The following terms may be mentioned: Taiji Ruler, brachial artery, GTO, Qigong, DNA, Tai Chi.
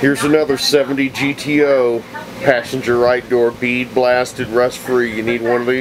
Here's another 70 GTO passenger right door, bead blasted, rust free. You need one of these.